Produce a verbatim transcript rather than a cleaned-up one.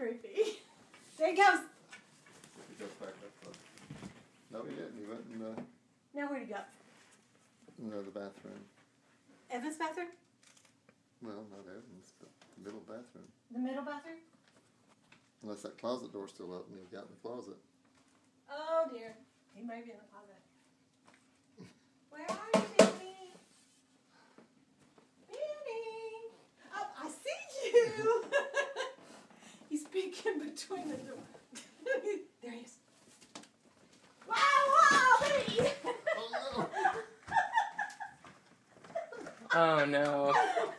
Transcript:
creepy. There he goes. He goes back up. No, he didn't. He went in the... Now where'd he go? No, the bathroom. Evan's bathroom? Well, not Evan's, but the middle bathroom. The middle bathroom? Unless that closet door's still open, he got in the closet. Oh, dear. He might be in the closet. Where are you, Benny? Benny! Oh, I see you! He's peeking between the door. There he is. Wow, wow, Benny! Oh, no. Oh, no.